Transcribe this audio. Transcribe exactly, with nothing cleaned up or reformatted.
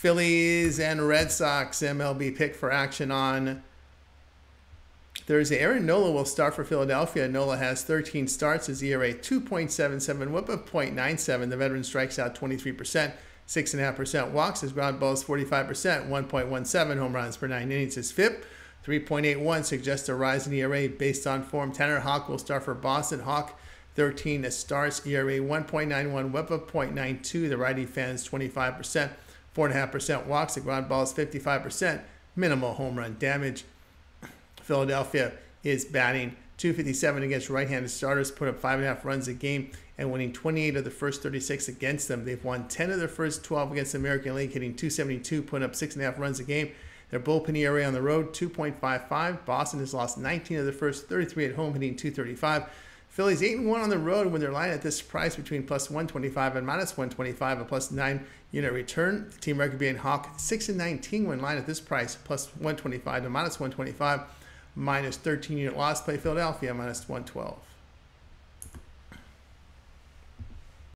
Phillies and Red Sox M L B pick for action on Thursday. Aaron Nola will start for Philadelphia. Nola has thirteen starts. His E R A two point seven seven, WHIP of point nine seven. The veteran strikes out twenty-three percent, six point five percent walks. His ground balls forty-five percent, one point one seven home runs per nine innings. His F I P three point eight one suggests a rise in E R A based on form. Tanner Houck will start for Boston. Houck thirteen starts, E R A one point nine one, WHIP of point nine two. The righty fans twenty-five percent, four point five percent walks. The ground balls fifty-five percent, minimal home run damage. Philadelphia is batting two fifty-seven against right-handed starters, put up five point five runs a game, and winning twenty-eight of the first thirty-six against them. They've won ten of their first twelve against the American League, hitting two seventy-two, putting up six point five runs a game. Their bullpen E R A on the road, two point five five. Boston has lost nineteen of their first thirty-three at home, hitting two thirty-five. Phillies eight and one on the road when they're lined at this price between plus one twenty-five and minus one twenty-five, a plus nine unit return. The team record being Hawk six and nineteen when lined at this price, plus one twenty-five to minus one twenty-five, minus thirteen unit loss. Play Philadelphia minus one twelve.